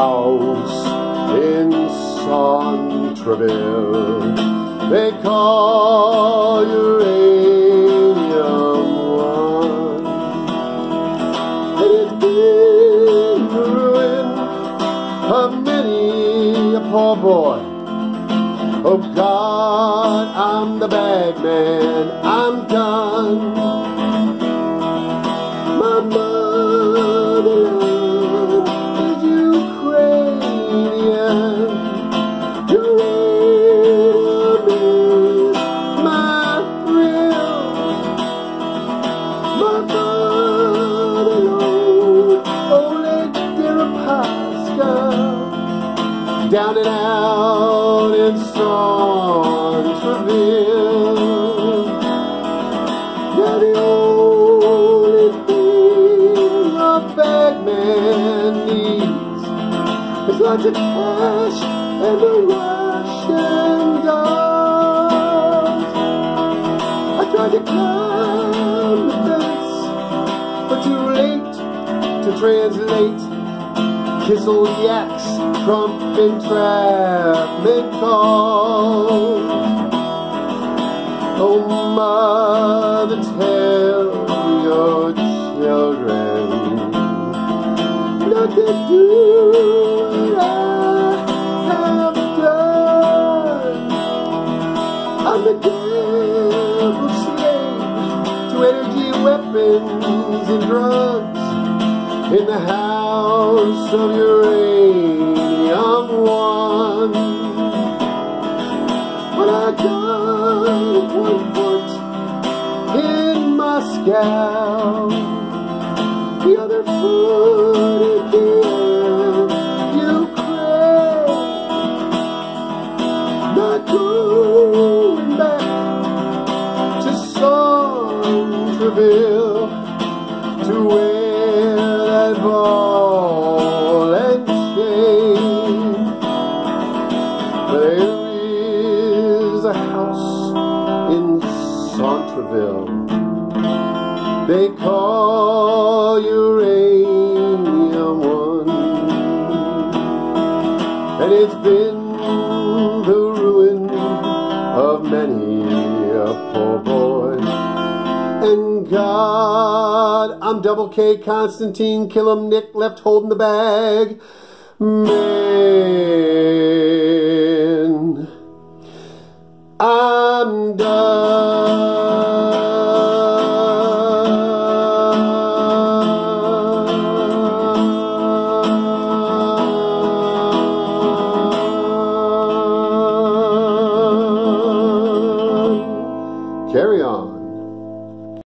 house in Centreville they call Uranium One. And it did ruin a many a poor boy. Oh God, I'm the bad man, I'm done. My motherland is Ukrainian. Your enemy, my friend. My motherland, Oleg Deripaska, down and out. Centreville. Now the only thing a bad man needs is lots of cash and a Russian doll. I tried to climb the fence, but too late to translate. Kiss old yaks, Trump entrapment call. Oh mother, tell your children not to do what I have done. I'm the devil's slave to energy, weapons and drugs. In the house of Uranium One. But I got one foot in Moscow, the other foot in Ukraine. Not going back to Centreville to where ball and chain. There is a house in Centreville they call Uranium One, and it's been the ruin of many a poor boy. And God, I'm Double K, Konstantin Kilimnik, left holding the bag. Man, I'm done. Carry on.